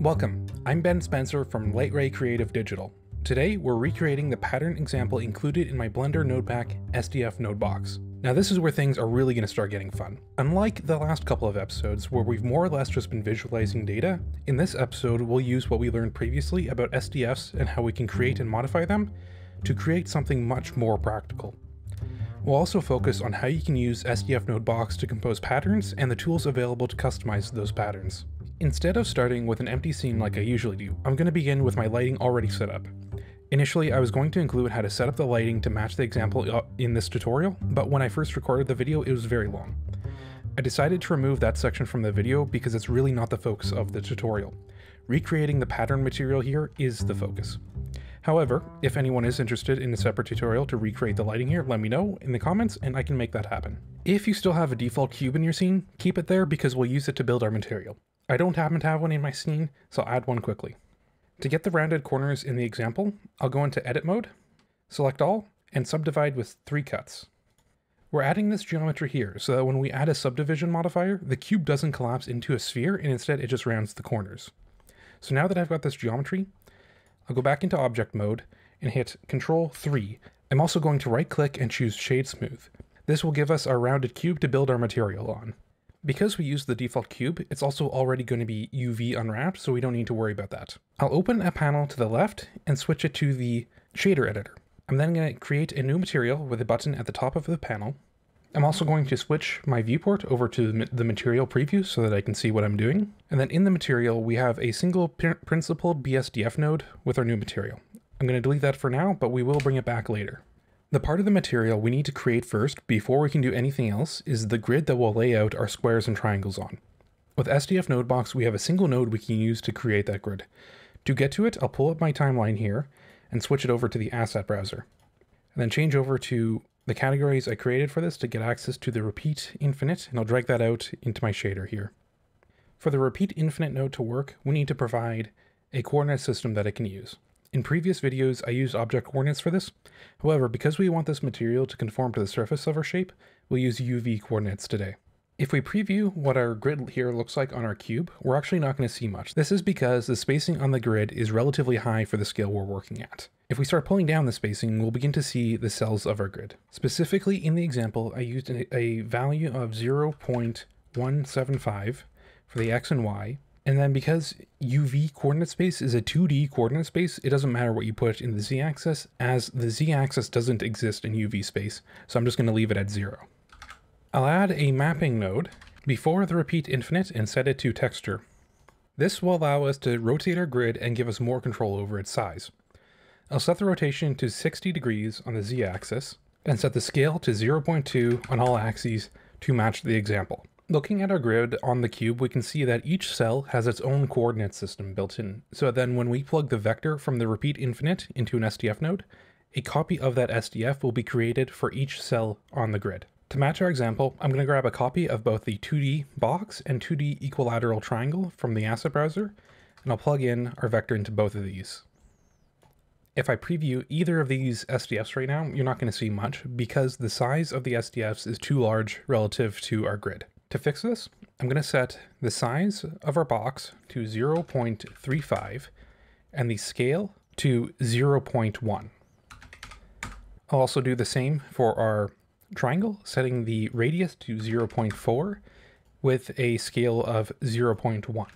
Welcome, I'm Ben Spencer from LightRay Creative Digital. Today, we're recreating the pattern example included in my Blender node pack, SDF NodeBox. Now this is where things are really going to start getting fun. Unlike the last couple of episodes where we've more or less just been visualizing data, in this episode we'll use what we learned previously about SDFs and how we can create and modify them to create something much more practical. We'll also focus on how you can use SDF NodeBox to compose patterns and the tools available to customize those patterns. Instead of starting with an empty scene like I usually do, I'm going to begin with my lighting already set up. Initially, I was going to include how to set up the lighting to match the example in this tutorial, but when I first recorded the video, it was very long. I decided to remove that section from the video because it's really not the focus of the tutorial. Recreating the pattern material here is the focus. However, if anyone is interested in a separate tutorial to recreate the lighting here, let me know in the comments and I can make that happen. If you still have a default cube in your scene, keep it there because we'll use it to build our material. I don't happen to have one in my scene, so I'll add one quickly. To get the rounded corners in the example, I'll go into edit mode, select all, and subdivide with 3 cuts. We're adding this geometry here so that when we add a subdivision modifier, the cube doesn't collapse into a sphere and instead it just rounds the corners. So now that I've got this geometry, I'll go back into object mode and hit Ctrl+3. I'm also going to right click and choose shade smooth. This will give us our rounded cube to build our material on. Because we use the default cube, it's also already going to be UV unwrapped, so we don't need to worry about that. I'll open a panel to the left and switch it to the shader editor. I'm then going to create a new material with a button at the top of the panel. I'm also going to switch my viewport over to the material preview so that I can see what I'm doing. And then in the material, we have a single principled BSDF node with our new material. I'm going to delete that for now, but we will bring it back later. The part of the material we need to create first, before we can do anything else, is the grid that we'll lay out our squares and triangles on. With SDF NodeBox, we have a single node we can use to create that grid. To get to it, I'll pull up my timeline here and switch it over to the asset browser. And then change over to the categories I created for this to get access to the repeat infinite, and I'll drag that out into my shader here. For the repeat infinite node to work, we need to provide a coordinate system that it can use. In previous videos, I used object coordinates for this. However, because we want this material to conform to the surface of our shape, we'll use UV coordinates today. If we preview what our grid here looks like on our cube, we're actually not going to see much. This is because the spacing on the grid is relatively high for the scale we're working at. If we start pulling down the spacing, we'll begin to see the cells of our grid. Specifically in the example, I used a value of 0.175 for the X and Y. And then because UV coordinate space is a 2D coordinate space, it doesn't matter what you put in the z-axis, as the z-axis doesn't exist in UV space, so I'm just going to leave it at 0. I'll add a mapping node before the repeat infinite and set it to texture. This will allow us to rotate our grid and give us more control over its size. I'll set the rotation to 60 degrees on the z-axis and set the scale to 0.2 on all axes to match the example. Looking at our grid on the cube, we can see that each cell has its own coordinate system built in. So then when we plug the vector from the repeat infinite into an SDF node, a copy of that SDF will be created for each cell on the grid. To match our example, I'm going to grab a copy of both the 2D box and 2D equilateral triangle from the asset browser, and I'll plug in our vector into both of these. If I preview either of these SDFs right now, you're not going to see much because the size of the SDFs is too large relative to our grid. To fix this, I'm going to set the size of our box to 0.35 and the scale to 0.1. I'll also do the same for our triangle, setting the radius to 0.4 with a scale of 0.1.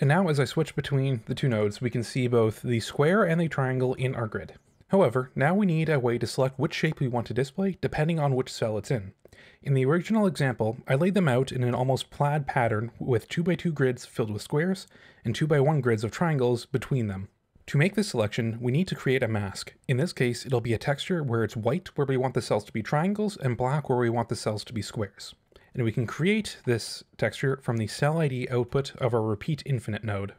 And now as I switch between the two nodes, we can see both the square and the triangle in our grid. However, now we need a way to select which shape we want to display depending on which cell it's in. In the original example, I laid them out in an almost plaid pattern with 2x2 grids filled with squares and 2x1 grids of triangles between them. To make this selection, we need to create a mask. In this case, it'll be a texture where it's white where we want the cells to be triangles and black where we want the cells to be squares. And we can create this texture from the cell ID output of our repeat infinite node.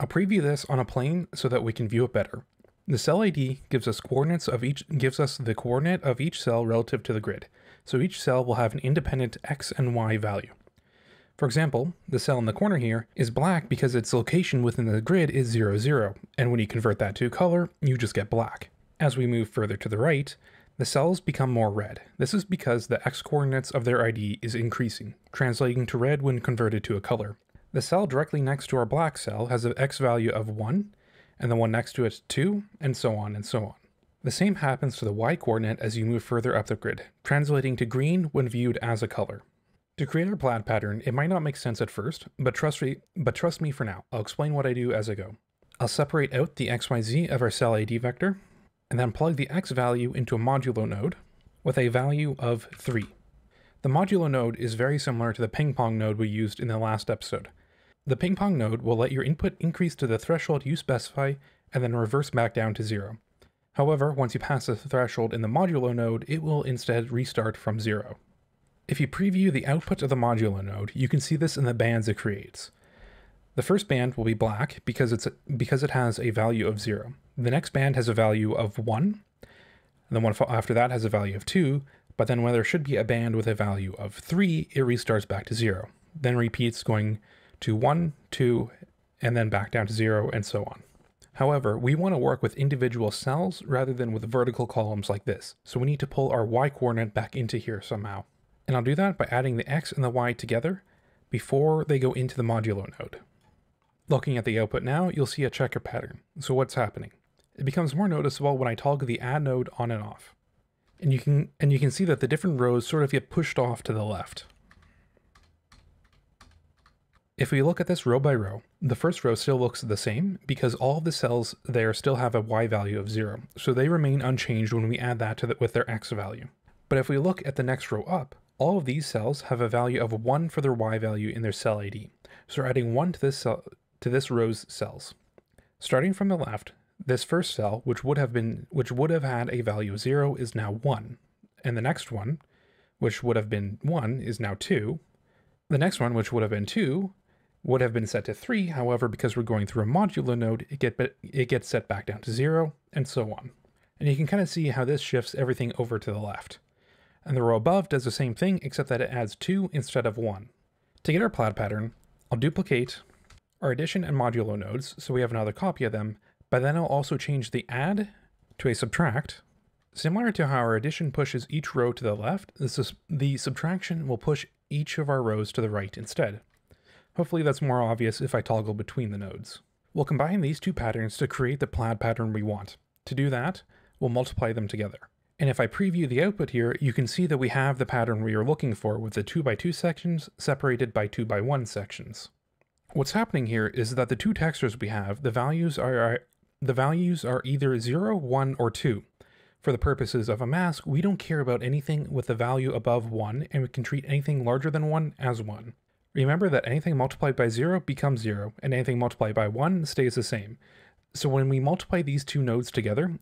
I'll preview this on a plane so that we can view it better. The cell ID gives us the coordinate of each cell relative to the grid, so each cell will have an independent X and Y value. For example, the cell in the corner here is black because its location within the grid is 0, 0, and when you convert that to color, you just get black. As we move further to the right, the cells become more red. This is because the X coordinates of their ID is increasing, translating to red when converted to a color. The cell directly next to our black cell has an X value of 1, and the one next to it 2, and so on and so on. The same happens to the Y coordinate as you move further up the grid, translating to green when viewed as a color. To create our plaid pattern, it might not make sense at first, but trust me for now, I'll explain what I do as I go. I'll separate out the XYZ of our cell ID vector, and then plug the X value into a modulo node with a value of 3. The modulo node is very similar to the ping pong node we used in the last episode. The ping pong node will let your input increase to the threshold you specify and then reverse back down to 0. However, once you pass the threshold in the modulo node, it will instead restart from 0. If you preview the output of the modulo node, you can see this in the bands it creates. The first band will be black because it has a value of 0. The next band has a value of 1, and the one after that has a value of 2, but then when there should be a band with a value of 3, it restarts back to 0, then repeats going to 1, 2, and then back down to 0, and so on. However, we want to work with individual cells rather than with vertical columns like this, so we need to pull our Y coordinate back into here somehow. And I'll do that by adding the X and the Y together before they go into the modulo node. Looking at the output now, you'll see a checker pattern. So what's happening? It becomes more noticeable when I toggle the add node on and off. And you can see that the different rows sort of get pushed off to the left. If we look at this row by row, the first row still looks the same because all of the cells there still have a Y value of 0, so they remain unchanged when we add that with their X value. But if we look at the next row up, all of these cells have a value of 1 for their Y value in their cell ID, so we're adding 1 to this row's cells. Starting from the left, this first cell, which would have had a value of 0, is now 1, and the next one, which would have been 1, is now 2. The next one, which would have been 2, would have been set to 3, however, because we're going through a modulo node, it gets set back down to 0, and so on. And you can kind of see how this shifts everything over to the left. And the row above does the same thing, except that it adds 2 instead of 1. To get our plaid pattern, I'll duplicate our addition and modulo nodes, so we have another copy of them, but then I'll also change the add to a subtract. Similar to how our addition pushes each row to the left, the subtraction will push each of our rows to the right instead. Hopefully that's more obvious if I toggle between the nodes. We'll combine these two patterns to create the plaid pattern we want. To do that, we'll multiply them together. And if I preview the output here, you can see that we have the pattern we are looking for with the 2x2 sections separated by 2x1 sections. What's happening here is that the two textures we have, the values are either 0, 1, or 2. For the purposes of a mask, we don't care about anything with the value above 1, and we can treat anything larger than 1 as 1. Remember that anything multiplied by 0 becomes 0, and anything multiplied by 1 stays the same. So when we multiply these two nodes together,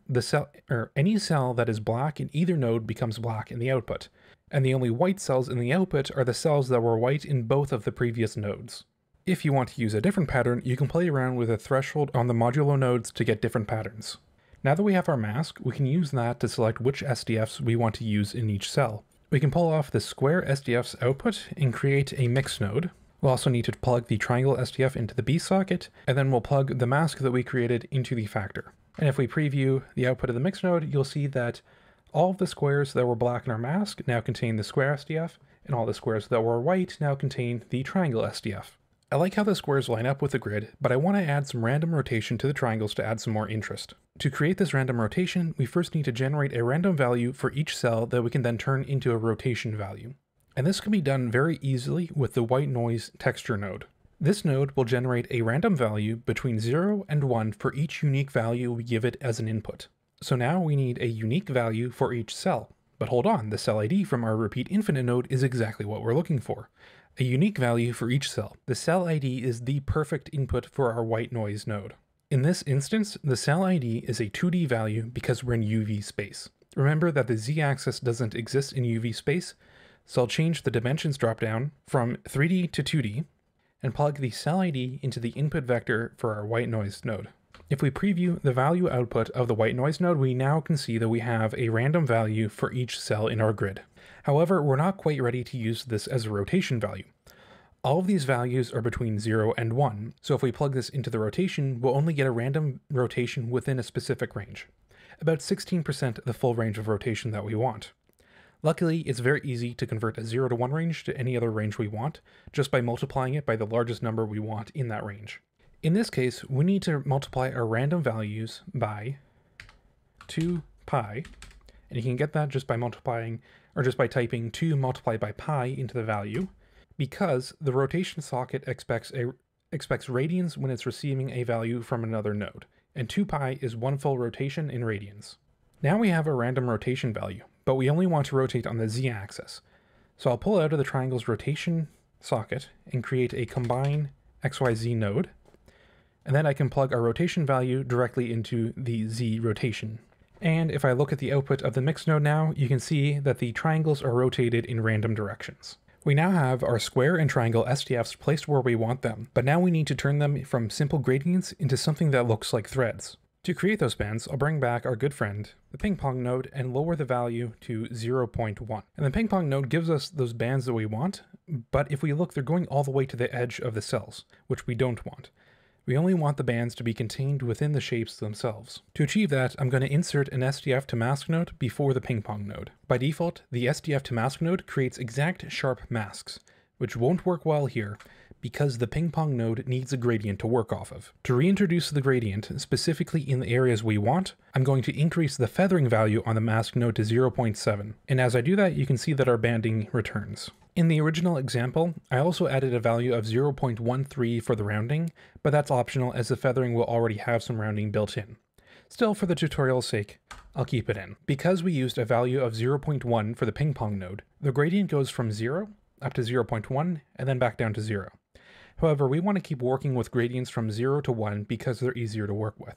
any cell that is black in either node becomes black in the output, and the only white cells in the output are the cells that were white in both of the previous nodes. If you want to use a different pattern, you can play around with a threshold on the modulo nodes to get different patterns. Now that we have our mask, we can use that to select which SDFs we want to use in each cell. We can pull off the square SDF's output and create a mix node. We'll also need to plug the triangle SDF into the B socket, and then we'll plug the mask that we created into the factor. And if we preview the output of the mix node, you'll see that all of the squares that were black in our mask now contain the square SDF, and all the squares that were white now contain the triangle SDF. I like how the squares line up with the grid, but I want to add some random rotation to the triangles to add some more interest. To create this random rotation, we first need to generate a random value for each cell that we can then turn into a rotation value. And this can be done very easily with the white noise texture node. This node will generate a random value between 0 and 1 for each unique value we give it as an input. So now we need a unique value for each cell. But hold on, the cell ID from our repeat infinite node is exactly what we're looking for. A unique value for each cell. The cell ID is the perfect input for our white noise node. In this instance, the cell ID is a 2D value because we're in UV space. Remember that the Z-axis doesn't exist in UV space, so I'll change the dimensions dropdown from 3D to 2D and plug the cell ID into the input vector for our white noise node. If we preview the value output of the white noise node, we now can see that we have a random value for each cell in our grid. However, we're not quite ready to use this as a rotation value. All of these values are between 0 and 1, so if we plug this into the rotation, we'll only get a random rotation within a specific range, about 16% of the full range of rotation that we want. Luckily, it's very easy to convert a 0 to 1 range to any other range we want, just by multiplying it by the largest number we want in that range. In this case, we need to multiply our random values by 2 pi, and you can get that just by multiplying, or just by typing 2 multiplied by pi into the value, because the rotation socket expects radians when it's receiving a value from another node, and 2 pi is one full rotation in radians. Now we have a random rotation value, but we only want to rotate on the z-axis. So I'll pull out of the triangle's rotation socket and create a combine XYZ node, and then I can plug our rotation value directly into the z rotation. And if I look at the output of the mix node now, you can see that the triangles are rotated in random directions. We now have our square and triangle SDFs placed where we want them, but now we need to turn them from simple gradients into something that looks like threads. To create those bands, I'll bring back our good friend, the ping pong node, and lower the value to 0.1. And the ping pong node gives us those bands that we want, but if we look, they're going all the way to the edge of the cells, which we don't want. We only want the bands to be contained within the shapes themselves. To achieve that, I'm going to insert an SDF to mask node before the ping pong node. By default, the SDF to mask node creates exact sharp masks, which won't work well here because the ping pong node needs a gradient to work off of. To reintroduce the gradient, specifically in the areas we want, I'm going to increase the feathering value on the mask node to 0.7. And as I do that, you can see that our banding returns. In the original example, I also added a value of 0.13 for the rounding, but that's optional as the feathering will already have some rounding built in. Still, for the tutorial's sake, I'll keep it in. Because we used a value of 0.1 for the ping pong node, the gradient goes from 0 up to 0.1 and then back down to 0. However, we want to keep working with gradients from 0 to 1 because they're easier to work with.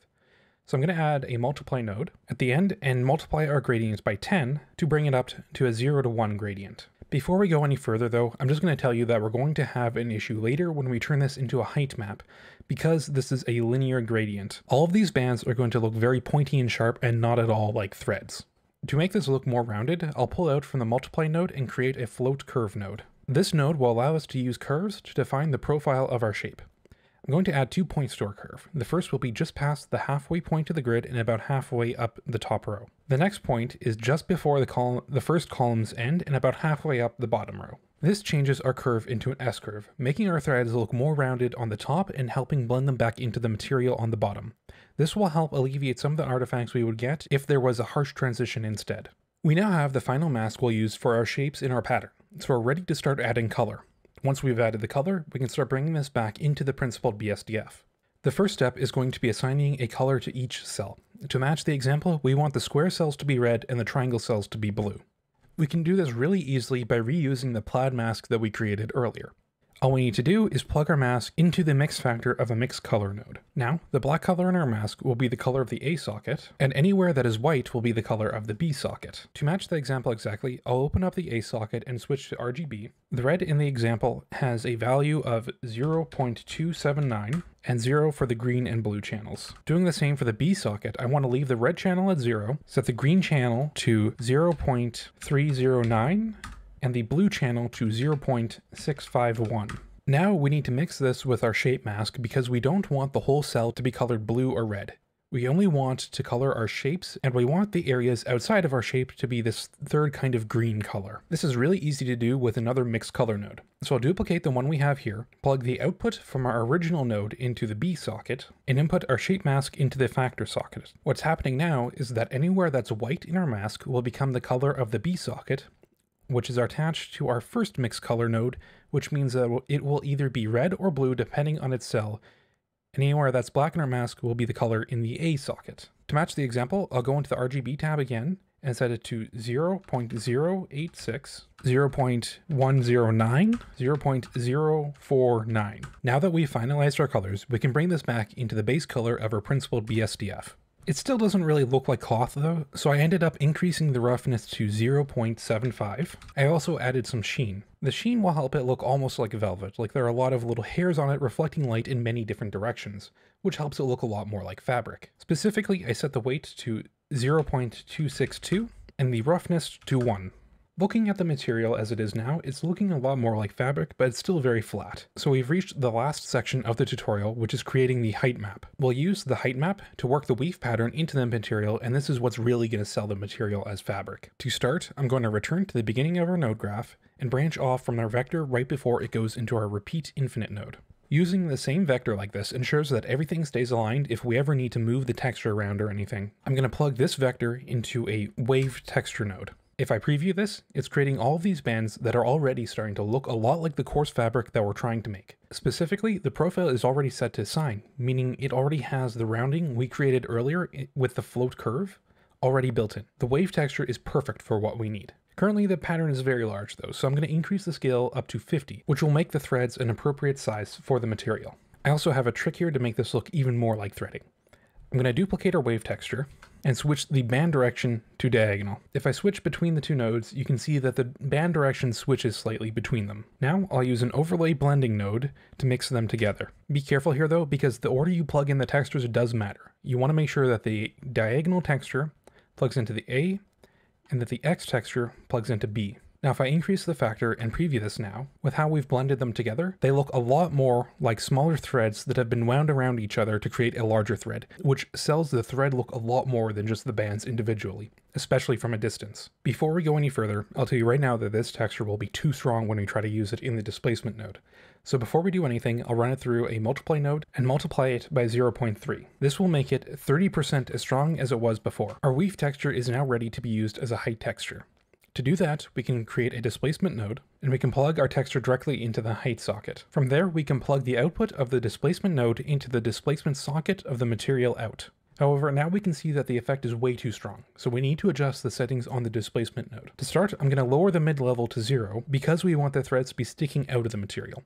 So I'm going to add a multiply node at the end and multiply our gradients by 10 to bring it up to a 0 to 1 gradient. Before we go any further though, I'm just going to tell you that we're going to have an issue later when we turn this into a height map, because this is a linear gradient. All of these bands are going to look very pointy and sharp and not at all like threads. To make this look more rounded, I'll pull out from the multiply node and create a float curve node. This node will allow us to use curves to define the profile of our shape. I'm going to add 2 points to our curve. The first will be just past the halfway point of the grid and about halfway up the top row. The next point is just before the first column's end and about halfway up the bottom row. This changes our curve into an S-curve, making our threads look more rounded on the top and helping blend them back into the material on the bottom. This will help alleviate some of the artifacts we would get if there was a harsh transition instead. We now have the final mask we'll use for our shapes in our pattern, so we're ready to start adding color. Once we've added the color, we can start bringing this back into the Principled BSDF. The first step is going to be assigning a color to each cell. To match the example, we want the square cells to be red and the triangle cells to be blue. We can do this really easily by reusing the plaid mask that we created earlier. All we need to do is plug our mask into the mix factor of a mix color node. Now, the black color in our mask will be the color of the A socket, and anywhere that is white will be the color of the B socket. To match the example exactly, I'll open up the A socket and switch to RGB. The red in the example has a value of 0.279 and 0 for the green and blue channels. Doing the same for the B socket, I want to leave the red channel at 0, set the green channel to 0.309, and the blue channel to 0.651. Now we need to mix this with our shape mask because we don't want the whole cell to be colored blue or red. We only want to color our shapes, and we want the areas outside of our shape to be this third kind of green color. This is really easy to do with another mixed color node. So I'll duplicate the one we have here, plug the output from our original node into the B socket, and input our shape mask into the factor socket. What's happening now is that anywhere that's white in our mask will become the color of the B socket, which is attached to our first mix color node, which means that it will either be red or blue depending on its cell. Anywhere that's black in our mask will be the color in the A socket. To match the example, I'll go into the RGB tab again and set it to 0.086, 0.109, 0.049. Now that we've finalized our colors, we can bring this back into the base color of our Principled BSDF. It still doesn't really look like cloth though, so I ended up increasing the roughness to 0.75. I also added some sheen. The sheen will help it look almost like velvet, like there are a lot of little hairs on it reflecting light in many different directions, which helps it look a lot more like fabric. Specifically, I set the weight to 0.262 and the roughness to 1. Looking at the material as it is now, it's looking a lot more like fabric, but it's still very flat. So we've reached the last section of the tutorial, which is creating the height map. We'll use the height map to work the weave pattern into the material, and this is what's really going to sell the material as fabric. To start, I'm going to return to the beginning of our node graph and branch off from our vector right before it goes into our repeat infinite node. Using the same vector like this ensures that everything stays aligned if we ever need to move the texture around or anything. I'm going to plug this vector into a wave texture node. If I preview this, it's creating all of these bands that are already starting to look a lot like the coarse fabric that we're trying to make. Specifically, the profile is already set to sine, meaning it already has the rounding we created earlier with the float curve already built in. The wave texture is perfect for what we need. Currently, the pattern is very large though, so I'm going to increase the scale up to 50, which will make the threads an appropriate size for the material. I also have a trick here to make this look even more like threading. I'm going to duplicate our wave texture and switch the band direction to diagonal. If I switch between the two nodes, you can see that the band direction switches slightly between them. Now I'll use an overlay blending node to mix them together. Be careful here though, because the order you plug in the textures does matter. You want to make sure that the diagonal texture plugs into the A and that the X texture plugs into B. Now if I increase the factor and preview this now, with how we've blended them together, they look a lot more like smaller threads that have been wound around each other to create a larger thread, which sells the thread look a lot more than just the bands individually, especially from a distance. Before we go any further, I'll tell you right now that this texture will be too strong when we try to use it in the displacement node. So before we do anything, I'll run it through a multiply node and multiply it by 0.3. This will make it 30% as strong as it was before. Our weave texture is now ready to be used as a height texture. To do that, we can create a displacement node, and we can plug our texture directly into the height socket. From there, we can plug the output of the displacement node into the displacement socket of the material out. However, now we can see that the effect is way too strong, so we need to adjust the settings on the displacement node. To start, I'm going to lower the mid-level to 0 because we want the threads to be sticking out of the material.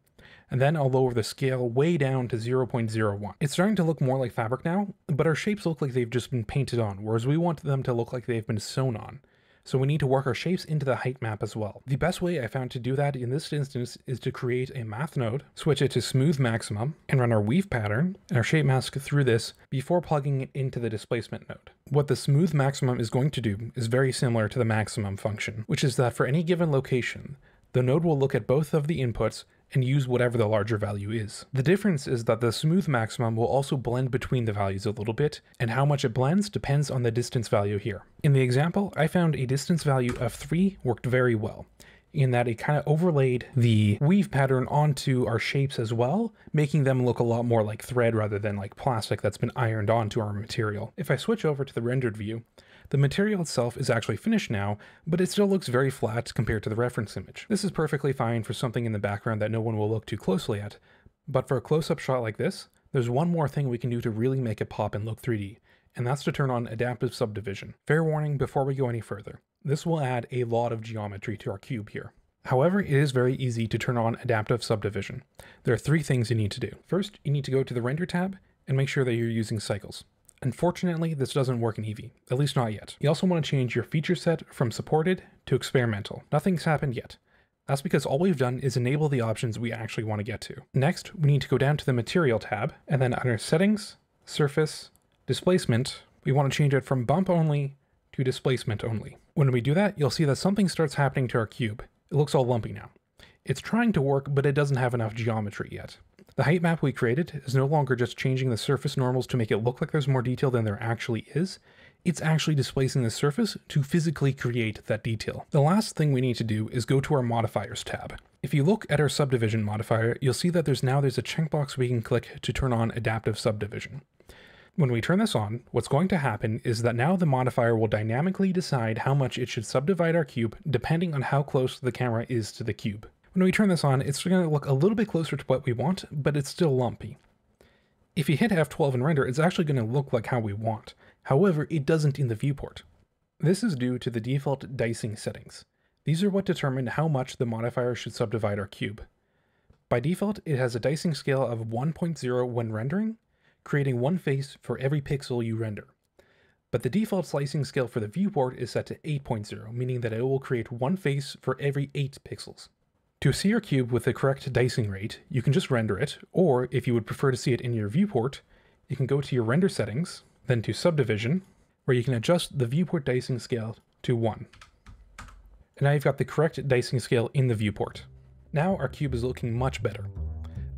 And then I'll lower the scale way down to 0.01. It's starting to look more like fabric now, but our shapes look like they've just been painted on, whereas we want them to look like they've been sewn on. So we need to work our shapes into the height map as well. The best way I found to do that in this instance is to create a math node, switch it to smooth maximum, and run our weave pattern and our shape mask through this before plugging it into the displacement node. What the smooth maximum is going to do is very similar to the maximum function, which is that for any given location, the node will look at both of the inputs and use whatever the larger value is. The difference is that the smooth maximum will also blend between the values a little bit, and how much it blends depends on the distance value here. In the example, I found a distance value of 3 worked very well, in that it kind of overlaid the weave pattern onto our shapes as well, making them look a lot more like thread rather than like plastic that's been ironed onto our material. If I switch over to the rendered view, the material itself is actually finished now, but it still looks very flat compared to the reference image. This is perfectly fine for something in the background that no one will look too closely at, but for a close-up shot like this, there's one more thing we can do to really make it pop and look 3D, and that's to turn on Adaptive Subdivision. Fair warning before we go any further, this will add a lot of geometry to our cube here. However, it is very easy to turn on Adaptive Subdivision. There are 3 things you need to do. First, you need to go to the Render tab and make sure that you're using Cycles. Unfortunately, this doesn't work in Eevee, at least not yet. You also want to change your feature set from supported to experimental. Nothing's happened yet. That's because all we've done is enable the options we actually want to get to. Next, we need to go down to the Material tab, and then under Settings, Surface, Displacement, we want to change it from Bump Only to Displacement Only. When we do that, you'll see that something starts happening to our cube. It looks all lumpy now. It's trying to work, but it doesn't have enough geometry yet. The height map we created is no longer just changing the surface normals to make it look like there's more detail than there actually is. It's actually displacing the surface to physically create that detail. The last thing we need to do is go to our modifiers tab. If you look at our subdivision modifier, you'll see that there's a checkbox we can click to turn on adaptive subdivision. When we turn this on, what's going to happen is that now the modifier will dynamically decide how much it should subdivide our cube depending on how close the camera is to the cube. When we turn this on, it's going to look a little bit closer to what we want, but it's still lumpy. If you hit F12 and render, it's actually going to look like how we want. However, it doesn't in the viewport. This is due to the default dicing settings. These are what determine how much the modifier should subdivide our cube. By default, it has a dicing scale of 1.0 when rendering, creating one face for every pixel you render. But the default slicing scale for the viewport is set to 8.0, meaning that it will create one face for every 8 pixels. To see your cube with the correct dicing rate, you can just render it, or if you would prefer to see it in your viewport, you can go to your render settings, then to subdivision, where you can adjust the viewport dicing scale to 1. And now you've got the correct dicing scale in the viewport. Now our cube is looking much better.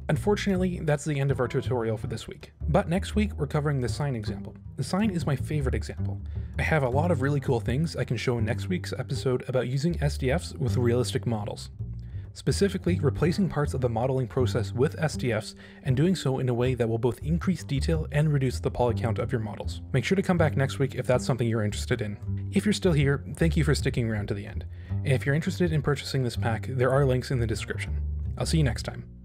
Unfortunately, that's the end of our tutorial for this week. But next week, we're covering the sign example. The sign is my favorite example. I have a lot of really cool things I can show in next week's episode about using SDFs with realistic models. Specifically, replacing parts of the modeling process with SDFs and doing so in a way that will both increase detail and reduce the poly count of your models. Make sure to come back next week if that's something you're interested in. If you're still here, thank you for sticking around to the end. And if you're interested in purchasing this pack, there are links in the description. I'll see you next time.